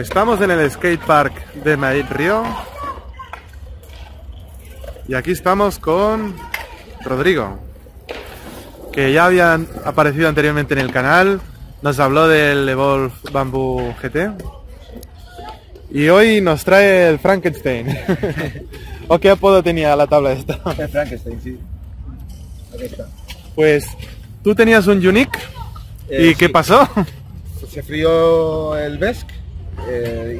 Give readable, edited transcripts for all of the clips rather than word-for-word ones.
Estamos en el skatepark de Madrid-Río y aquí estamos con Rodrigo, que ya había aparecido anteriormente en el canal. Nos habló del Evolve Bamboo GT y hoy nos trae el Frankenstein. ¿O qué apodo tenía la tabla esta? El Frankenstein, sí. Aquí está. Pues tú tenías un Yuneec. ¿Y sí, qué pasó? Pues se frió el VESC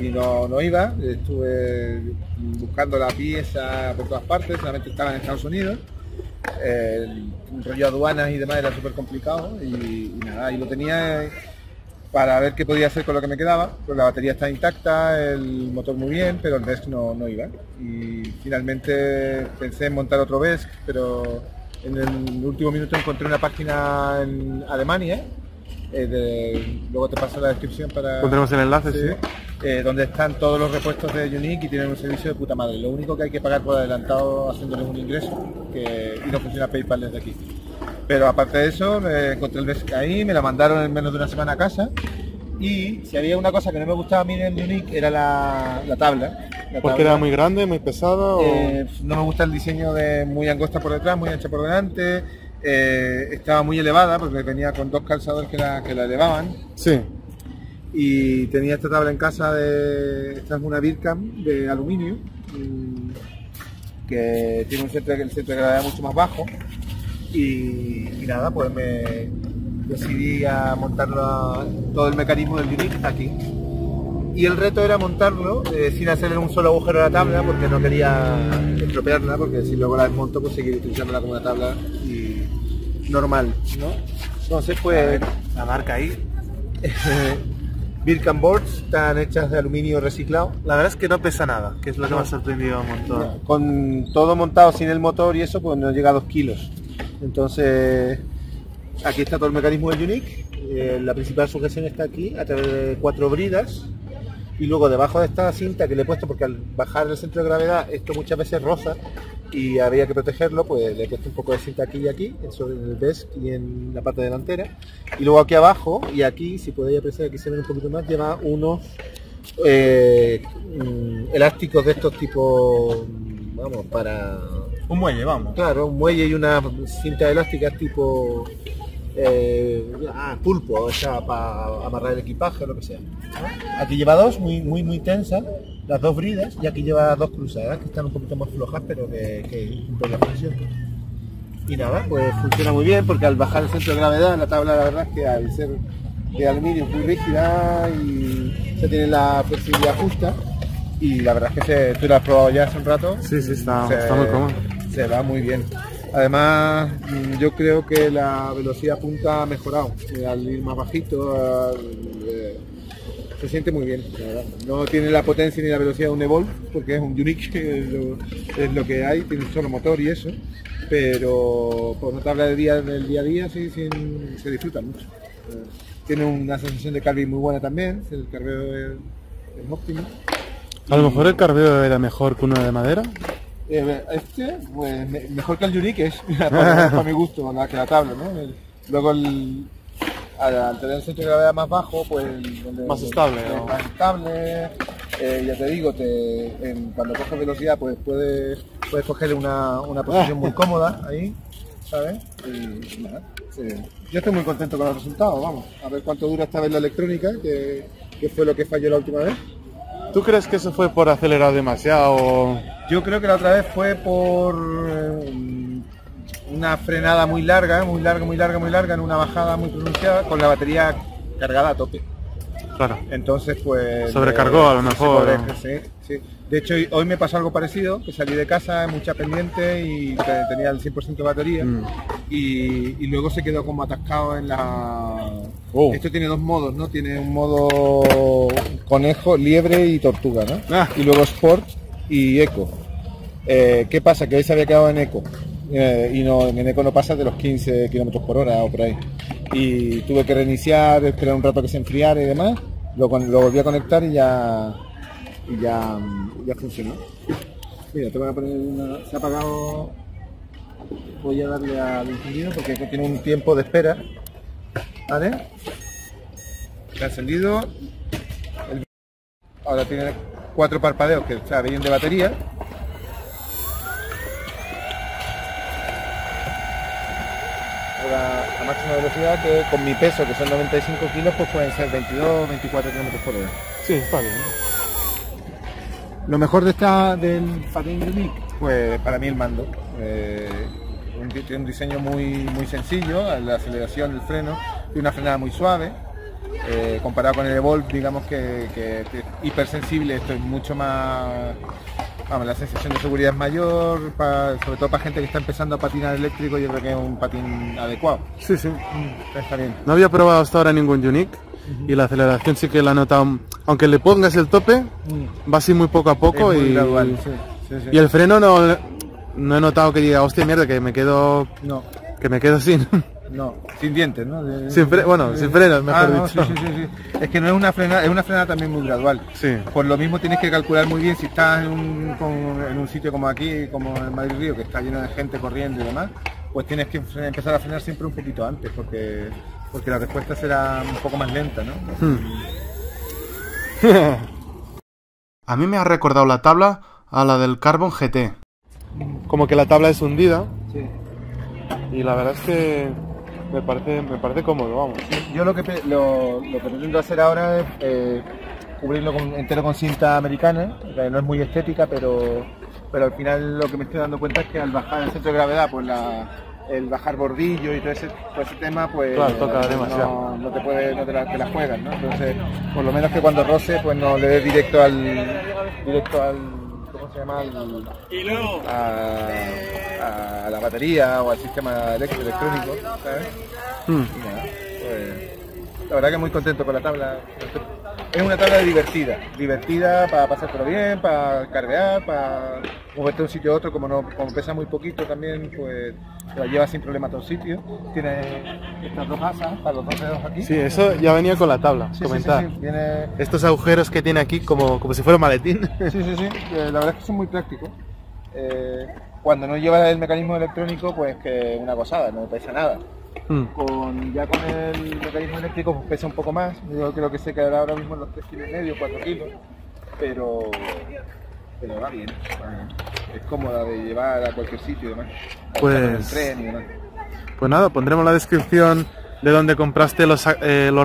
y no iba. Estuve buscando la pieza por todas partes, solamente estaba en Estados Unidos. El rollo aduanas y demás era súper complicado y nada, y lo tenía para ver qué podía hacer con lo que me quedaba. Pues la batería está intacta, el motor muy bien, pero el VESC no iba. Y finalmente pensé en montar otro VESC, pero en el último minuto encontré una página en Alemania. Luego te paso la descripción para... Pondremos el enlace, sí. Donde están todos los repuestos de Yuneec y tienen un servicio de puta madre. Lo único que hay que pagar por adelantado haciéndoles un ingreso, y no funciona PayPal desde aquí. Pero aparte de eso, encontré el VESC ahí, me la mandaron en menos de una semana a casa. Y si había una cosa que no me gustaba a mí en Yuneec era la tabla. ¿Porque era muy grande, muy pesada? No me gusta el diseño de muy angosta por detrás, muy ancha por delante. Estaba muy elevada porque venía con dos calzadores que la elevaban. Sí. Y tenía esta tabla en casa esta es una Beercan de aluminio, que tiene el centro de gravedad mucho más bajo. Y nada, pues me decidí a montarlo, todo el mecanismo del Yuneec aquí. Y el reto era montarlo sin hacerle un solo agujero a la tabla, porque no quería estropearla, porque si luego la desmonto pues seguir utilizándola como una tabla normal, ¿no? Entonces pues la marca ahí Beercan Boards, están hechas de aluminio reciclado. La verdad es que no pesa nada, que es lo que me ha sorprendido un montón. No, con todo montado sin el motor y eso pues no llega a 2 kilos. Entonces aquí está todo el mecanismo del Yuneec. La principal sujeción está aquí a través de 4 bridas. Y luego debajo de esta cinta que le he puesto, porque al bajar el centro de gravedad esto muchas veces roza y había que protegerlo, pues le he puesto un poco de cinta aquí y aquí, sobre el VESC y en la parte delantera. Y luego aquí abajo y aquí, si podéis apreciar, aquí se ven un poquito más, lleva unos elásticos de estos tipo, vamos, para... Un muelle, vamos. Claro, un muelle y una cinta elástica tipo... pulpo, o sea, para amarrar el equipaje o lo que sea. Aquí lleva dos, muy tensas, las 2 bridas, y aquí lleva 2 cruzadas, que están un poquito más flojas, pero que cumplen la función. Y nada, pues funciona muy bien, porque al bajar el centro de gravedad, la tabla, la verdad es que al ser de aluminio es muy rígida y se tiene la flexibilidad justa, y la verdad es que tú la has probado ya hace un rato. Sí, sí, está muy cómoda. Se va muy bien. Además, yo creo que la velocidad punta ha mejorado. Al ir más bajito, se siente muy bien, la verdad. No tiene la potencia ni la velocidad de un Evolve, porque es un Yuneec, es lo que hay, tiene un solo motor y eso. Pero por una tabla del día a día sí, se disfruta mucho. Tiene una sensación de carveo muy buena también, el carveo es óptimo. A lo mejor el carveo era mejor que uno de madera. Pues mejor que el Yuneec es, para mi gusto, que la tabla, ¿no? Luego, al tener el centro de gravedad más bajo, pues... más estable, ¿no? Más estable, ya te digo, cuando coges velocidad, pues puedes coger una posición muy cómoda ahí, ¿sabes? Y nada, sí. Yo estoy muy contento con el resultado, vamos. A ver cuánto dura esta vez la electrónica, que fue lo que falló la última vez. ¿Tú crees que eso fue por acelerar demasiado? Yo creo que la otra vez fue por una frenada muy larga en una bajada muy pronunciada con la batería cargada a tope. Claro. Entonces pues... Sobrecargó a lo mejor. Sí. De hecho hoy me pasó algo parecido, que salí de casa mucha pendiente y tenía el 100% de batería y luego se quedó como atascado en la... Oh. Esto tiene 2 modos, ¿no? Tiene un modo conejo, liebre y tortuga, ¿no? Y luego Sport y Eco. ¿Qué pasa? Que hoy se había quedado en Eco. Y no, en Eco no pasa de los 15 km por hora o por ahí. Y tuve que reiniciar, esperar un rato que se enfriara y demás. Lo volví a conectar y ya funcionó. Mira, te voy a poner una... Se ha apagado... Voy a darle al ingeniero porque tiene un tiempo de espera. ¿Vale? Se ha encendido. Ahora tiene 4 parpadeos que vienen de batería. A máxima velocidad, que con mi peso, que son 95 kilos, pues pueden ser 22, 24 kilómetros por hora. Sí, está bien. Lo mejor de esta del patín Yuneec, pues para mí el mando. Tiene un diseño muy sencillo, la aceleración, el freno, y una frenada muy suave. Comparado con el Evolve, digamos que es hipersensible, esto es mucho más... Vamos, la sensación de seguridad es mayor, sobre todo para gente que está empezando a patinar eléctrico. Yo creo que es un patín adecuado. Sí, sí. Está bien. No había probado hasta ahora ningún Yuneec. Y la aceleración sí que la nota, aunque le pongas el tope, va así muy poco a poco. Es muy gradual, sí, sí, sí. Y el freno no he notado que diga, hostia, mierda, que me quedo sin... No, sin dientes, ¿no? Sin frenos, mejor dicho. Sí. Es que no es una frenada, es una frenada también muy gradual. Sí. Por lo mismo tienes que calcular muy bien si estás en un sitio como aquí, como en Madrid Río, que está lleno de gente corriendo y demás, pues tienes que empezar a frenar siempre un poquito antes, porque la respuesta será un poco más lenta, ¿no? A mí me ha recordado la tabla a la del Carbon GT. Como que la tabla es hundida. Sí. Y la verdad es que... Me parece cómomodo, vamos. Yo lo que pretendo hacer ahora es cubrirlo entero con cinta americana, que no es muy estética, pero al final lo que me estoy dando cuenta es que al bajar el centro de gravedad, pues el bajar bordillo y todo ese tema, pues claro, toca demasiado. No te la juegas, ¿no? Entonces, por lo menos que cuando roce, pues no le des directo al ¿cómo se llama? A la batería o al sistema electrónico, ¿sabes? Nada, pues, la verdad que muy contento con la tabla. Es una tabla divertida para pasártelo bien, para cargar, para moverte de un sitio a otro. Como pesa muy poquito también, pues la llevas sin problema a todo sitio. Tiene estas dos asas para los dos dedos aquí. Sí, eso ya venía con la tabla, sí, comentar. Sí. Tiene... estos agujeros que tiene aquí como si fuera un maletín. Sí, la verdad es que son muy prácticos. Cuando no llevas el mecanismo electrónico, pues que una gozada, no pesa nada. Ya con el mecanismo eléctrico pues pesa un poco más. Yo creo que se quedará ahora mismo en los 3,5 kilos, 4 kilos, pero va bien. Es cómoda de llevar a cualquier sitio y demás. Pues nada, pondremos la descripción de donde compraste los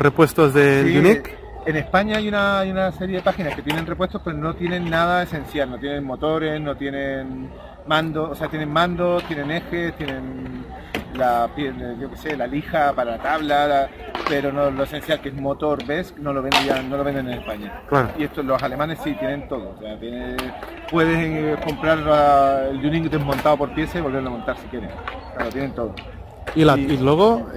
repuestos de Yuneec. En España hay una serie de páginas que tienen repuestos, pero no tienen nada esencial, no tienen motores, no tienen mando, o sea, tienen mandos, tienen ejes, tienen la piel, yo qué sé, la lija para la tabla, pero no lo esencial, que es motor VESC, no lo venden en España. Claro. Y estos, los alemanes sí tienen todo, o sea, puedes comprar el Yuneec desmontado por pieza y volverlo a montar si quieres, claro, tienen todo. Y luego...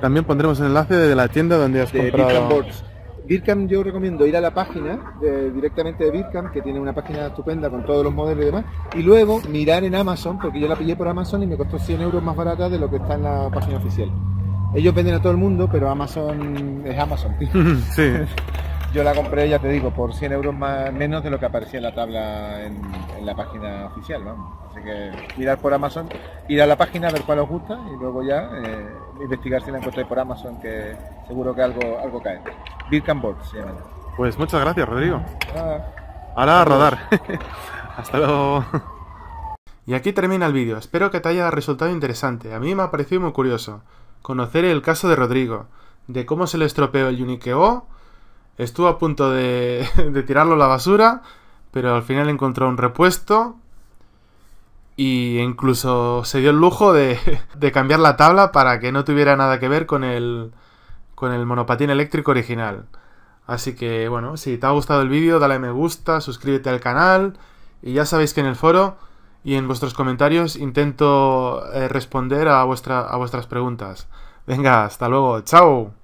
también pondremos el enlace de la tienda donde has comprado. Beercan Boards. Beercan, yo recomiendo ir a la página directamente de Beercan, que tiene una página estupenda con todos los modelos y demás, y luego mirar en Amazon, porque yo la pillé por Amazon y me costó 100 euros más barata de lo que está en la página oficial. Ellos venden a todo el mundo, pero Amazon es Amazon. Sí. Yo la compré, ya te digo, por 100 euros menos de lo que aparecía en la tabla en la página oficial, vamos. Así que mirar por Amazon, ir a la página a ver cuál os gusta y luego ya investigar si la encontráis por Amazon, que seguro que algo cae. Beercan Boards se llama. Pues muchas gracias, Rodrigo. Ahora a rodar. Hasta luego. Y aquí termina el vídeo. Espero que te haya resultado interesante. A mí me ha parecido muy curioso conocer el caso de Rodrigo, de cómo se le estropeó el Yuneec E-GO. Estuvo a punto de tirarlo a la basura, pero al final encontró un repuesto y incluso se dio el lujo de cambiar la tabla para que no tuviera nada que ver con el monopatín eléctrico original. Así que bueno, si te ha gustado el vídeo, dale a me gusta, suscríbete al canal, y ya sabéis que en el foro y en vuestros comentarios intento responder a vuestras preguntas. Venga, hasta luego, chao.